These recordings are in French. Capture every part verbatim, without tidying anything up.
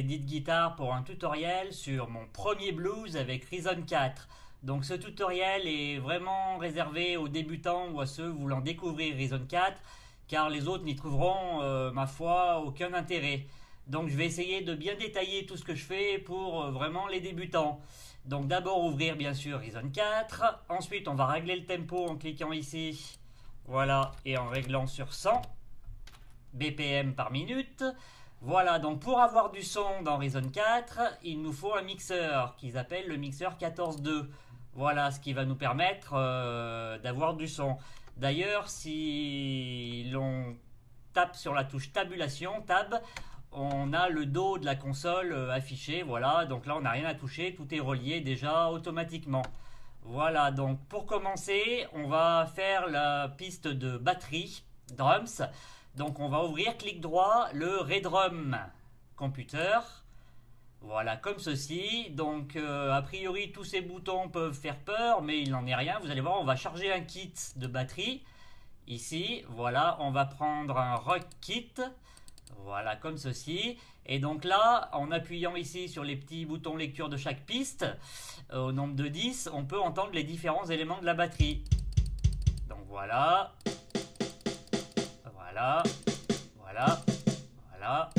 Edit Guitar pour un tutoriel sur mon premier blues avec Reason quatre. Donc ce tutoriel est vraiment réservé aux débutants ou à ceux voulant découvrir Reason quatre, car les autres n'y trouveront, euh, ma foi, aucun intérêt. Donc je vais essayer de bien détailler tout ce que je fais pour euh, vraiment les débutants. Donc d'abord ouvrir bien sûr Reason quatre, ensuite on va régler le tempo en cliquant ici, voilà, et en réglant sur cent B P M par minute. Voilà, donc pour avoir du son dans Reason quatre, il nous faut un mixeur qu'ils appellent le mixeur quatorze point deux. Voilà, ce qui va nous permettre euh, d'avoir du son. D'ailleurs, si l'on tape sur la touche tabulation, tab, on a le dos de la console euh, affiché. Voilà, donc là on n'a rien à toucher, tout est relié déjà automatiquement. Voilà, donc pour commencer, on va faire la piste de batterie, drums. Donc on va ouvrir, clic droit, le Redrum Computer. Voilà, comme ceci. Donc euh, a priori tous ces boutons peuvent faire peur, mais il n'en est rien. Vous allez voir, on va charger un kit de batterie. Ici, voilà, on va prendre un Rock Kit. Voilà, comme ceci. Et donc là, en appuyant ici sur les petits boutons lecture de chaque piste, euh, au nombre de dix, on peut entendre les différents éléments de la batterie. Donc voilà. Voilà, voilà, voilà,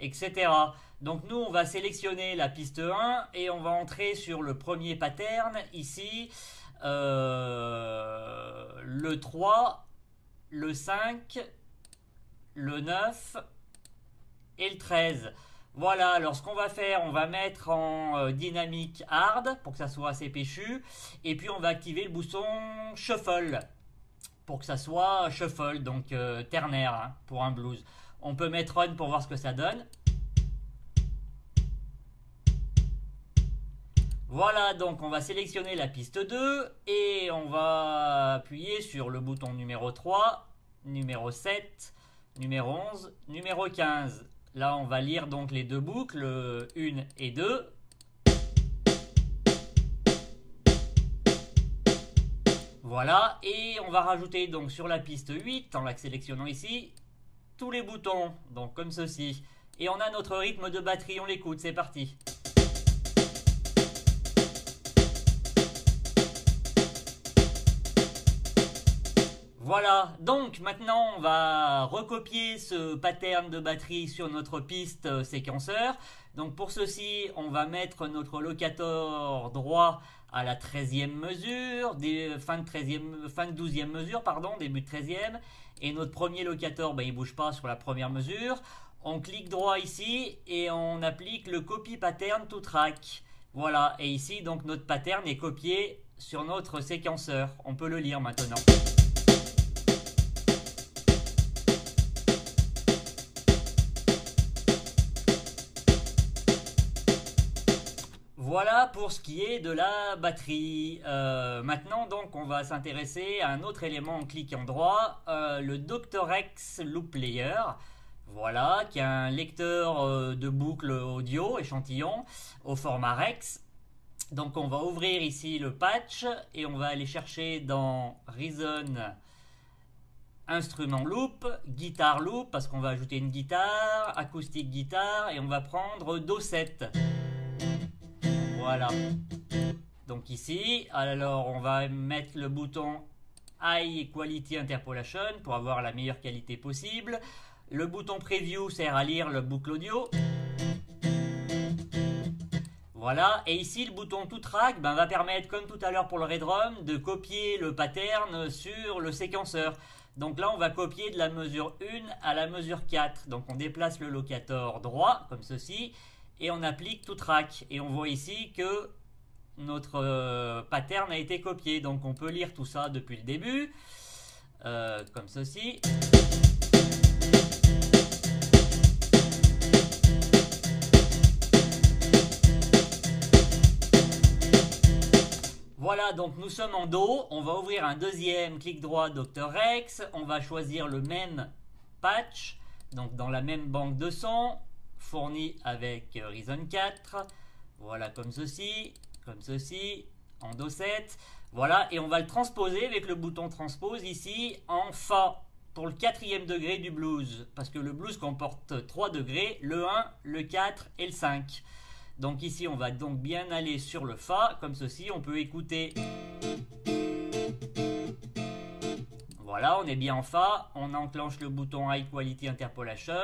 et cetera. Donc nous, on va sélectionner la piste un et on va entrer sur le premier pattern, ici, euh, le trois, le cinq, le neuf et le treize. Voilà, alors ce qu'on va faire, on va mettre en euh, dynamique hard pour que ça soit assez péchu, et puis on va activer le bouton shuffle. Pour que ça soit shuffle, donc euh, ternaire, hein, pour un blues. On peut mettre run pour voir ce que ça donne. Voilà, donc on va sélectionner la piste deux et on va appuyer sur le bouton numéro trois, numéro sept, numéro onze, numéro quinze. Là, on va lire donc les deux boucles, un et deux. Voilà, et on va rajouter donc sur la piste huit, en la sélectionnant ici, tous les boutons, donc comme ceci. Et on a notre rythme de batterie, on l'écoute, c'est parti. Voilà, donc maintenant on va recopier ce pattern de batterie sur notre piste séquenceur. Donc pour ceci, on va mettre notre locator droit à la treizième mesure, des, fin, de treizième, fin de douzième mesure, pardon, début de treizième. Et notre premier locator, ben, il ne bouge pas sur la première mesure. On clique droit ici et on applique le copy pattern to track. Voilà, et ici donc notre pattern est copié sur notre séquenceur. On peut le lire maintenant. Voilà pour ce qui est de la batterie. Euh, maintenant donc on va s'intéresser à un autre élément en cliquant droit, euh, le docteur REX Loop Player. Voilà, qui est un lecteur euh, de boucles audio échantillon au format REX. Donc on va ouvrir ici le patch et on va aller chercher dans Reason Instrument Loop, Guitar Loop, parce qu'on va ajouter une guitare, acoustique guitare, et on va prendre Do sept. Voilà, donc ici, alors on va mettre le bouton High Quality Interpolation pour avoir la meilleure qualité possible. Le bouton Preview sert à lire le boucle audio. Voilà, et ici le bouton To Track ben, va permettre, comme tout à l'heure pour le Redrum, de copier le pattern sur le séquenceur. Donc là, on va copier de la mesure un à la mesure quatre. Donc on déplace le locator droit, comme ceci. Et on applique tout track. Et on voit ici que notre euh, pattern a été copié. Donc on peut lire tout ça depuis le début. Euh, comme ceci. Voilà, donc nous sommes en Do. On va ouvrir un deuxième clic droit docteur REX. On va choisir le même patch. Donc dans la même banque de sons. Fourni avec Reason quatre, voilà, comme ceci, comme ceci, en Do sept, voilà, et on va le transposer avec le bouton transpose ici en Fa, pour le quatrième degré du blues, parce que le blues comporte trois degrés, le un, le quatre et le cinq. Donc ici on va donc bien aller sur le Fa, comme ceci, on peut écouter. Voilà, on est bien en Fa, on enclenche le bouton High Quality Interpolation,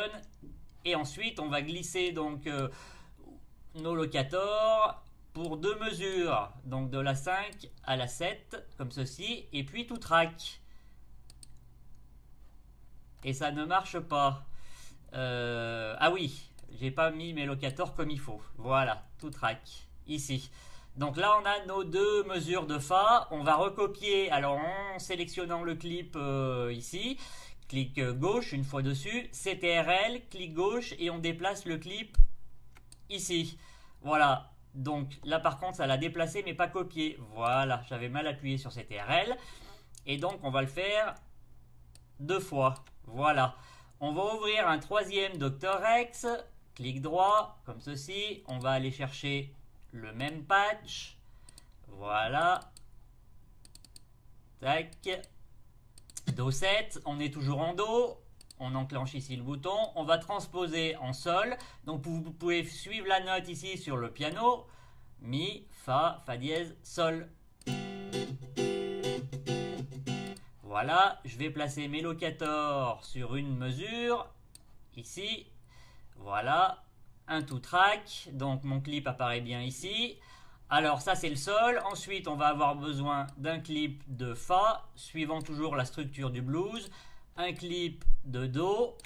et ensuite on va glisser donc euh, nos locators pour deux mesures, donc de la cinq à la sept, comme ceci, et puis tout track. Et ça ne marche pas. Euh, ah oui, j'ai pas mis mes locators comme il faut. Voilà, tout track ici. Donc là, on a nos deux mesures de Fa. On va recopier. Alors, en sélectionnant le clip euh, ici, clic gauche une fois dessus, C T R L, clic gauche et on déplace le clip ici. Voilà. Donc là, par contre, ça l'a déplacé mais pas copié. Voilà, j'avais mal appuyé sur C T R L. Et donc, on va le faire deux fois. Voilà, on va ouvrir un troisième docteur Rex, clic droit, comme ceci, on va aller chercher le même patch, voilà, tac, do sept, on est toujours en do, on enclenche ici le bouton, on va transposer en sol, donc vous pouvez suivre la note ici sur le piano, mi, fa, fa dièse, sol. Voilà, je vais placer mes locators sur une mesure, ici, voilà, un tout track, donc mon clip apparaît bien ici. Alors ça c'est le sol, ensuite on va avoir besoin d'un clip de Fa, suivant toujours la structure du blues, un clip de Do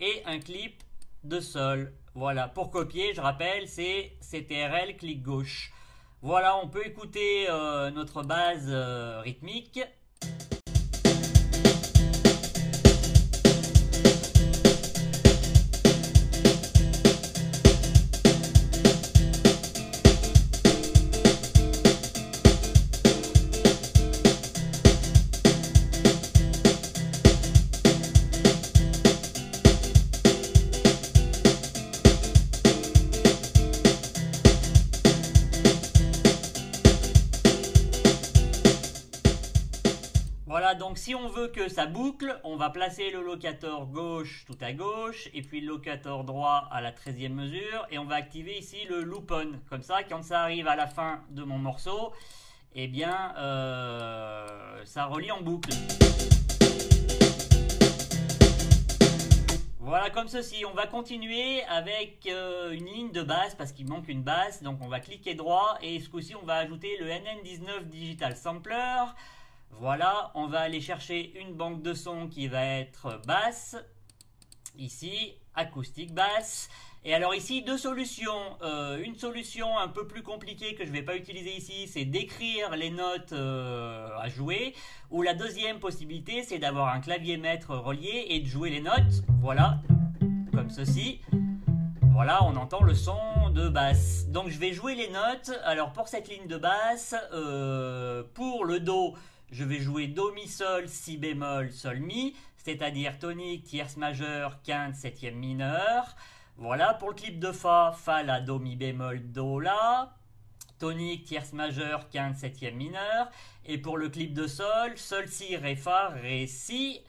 et un clip de Sol. Voilà, pour copier, je rappelle, c'est C T R L, clic gauche. Voilà, on peut écouter euh, notre base euh, rythmique. Voilà, donc si on veut que ça boucle, on va placer le locator gauche tout à gauche et puis le locator droit à la treizième mesure et on va activer ici le loop on. Comme ça, quand ça arrive à la fin de mon morceau, eh bien, euh, ça relie en boucle. Voilà, comme ceci. On va continuer avec euh, une ligne de basse parce qu'il manque une basse. Donc, on va cliquer droit et ce coup-ci, on va ajouter le N N dix-neuf Digital Sampler. Voilà, on va aller chercher une banque de son qui va être basse, ici, acoustique basse. Et alors ici, deux solutions. Euh, une solution un peu plus compliquée que je ne vais pas utiliser ici, c'est d'écrire les notes euh, à jouer. Ou la deuxième possibilité, c'est d'avoir un clavier maître relié et de jouer les notes, voilà, comme ceci. Voilà, on entend le son de basse. Donc je vais jouer les notes. Alors pour cette ligne de basse, euh, pour le Do, je vais jouer Do, Mi, Sol, Si bémol, Sol, Mi, c'est-à-dire tonique, tierce majeure, quinte, septième mineure. Voilà, pour le clip de Fa, Fa, La, Do, Mi bémol, Do, La, tonique, tierce majeure, quinte, septième mineure. Et pour le clip de Sol, Sol, Si, Ré, Fa, Ré, Si,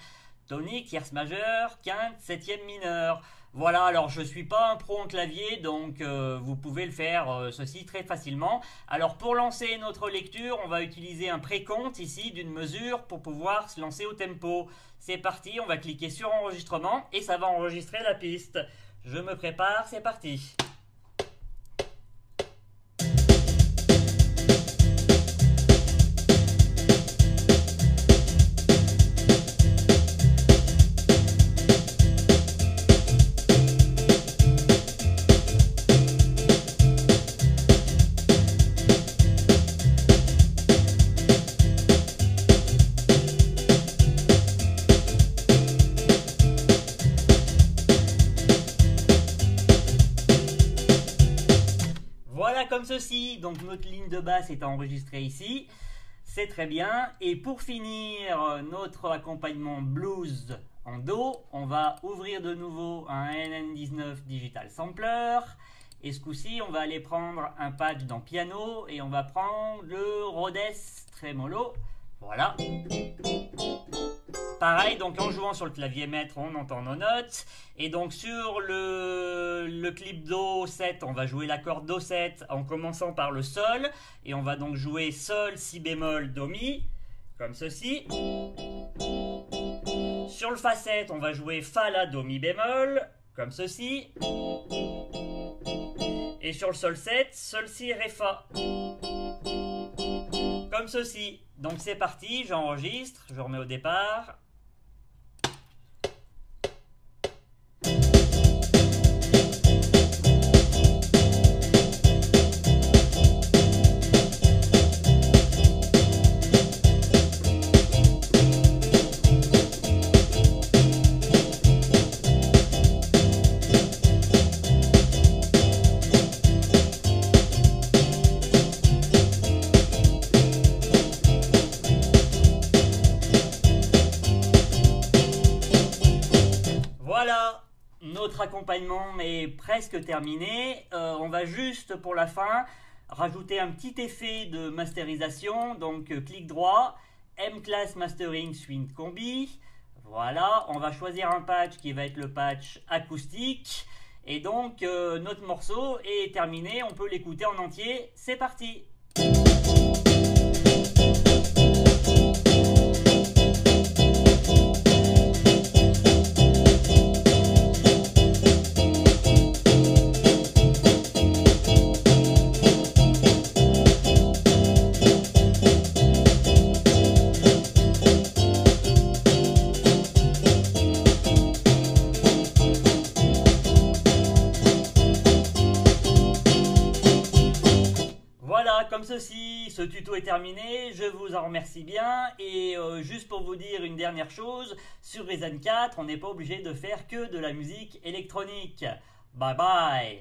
tonique, tierce majeure, quinte, septième mineure. Voilà, alors je ne suis pas un pro en clavier, donc euh, vous pouvez le faire euh, ceci très facilement. Alors pour lancer notre lecture, on va utiliser un précompte ici d'une mesure pour pouvoir se lancer au tempo. C'est parti, on va cliquer sur enregistrement et ça va enregistrer la piste. Je me prépare, c'est parti. Comme ceci, donc notre ligne de basse est enregistrée ici, c'est très bien. Et pour finir notre accompagnement blues en Do, on va ouvrir de nouveau un N N dix-neuf Digital Sampler. Et ce coup-ci, on va aller prendre un patch dans piano et on va prendre le Rhodes Tremolo. Voilà. Pareil, donc en jouant sur le clavier maître, on entend nos notes. Et donc sur le, le clip Do sept, on va jouer l'accord Do sept en commençant par le Sol. Et on va donc jouer Sol, Si bémol, Do mi, comme ceci. Sur le Fa sept, on va jouer Fa la Do mi bémol, comme ceci. Et sur le Sol sept, Sol, Si, Ré, Fa, comme ceci. Donc c'est parti, j'enregistre, je remets au départ. Notre accompagnement est presque terminé. Euh, on va juste pour la fin rajouter un petit effet de masterisation. Donc euh, clic droit, M-Class Mastering Swing Combi. Voilà, on va choisir un patch qui va être le patch acoustique. Et donc euh, notre morceau est terminé, on peut l'écouter en entier. C'est parti! Comme ceci, ce tuto est terminé, je vous en remercie bien et euh, juste pour vous dire une dernière chose, sur Reason quatre, on n'est pas obligé de faire que de la musique électronique. Bye bye!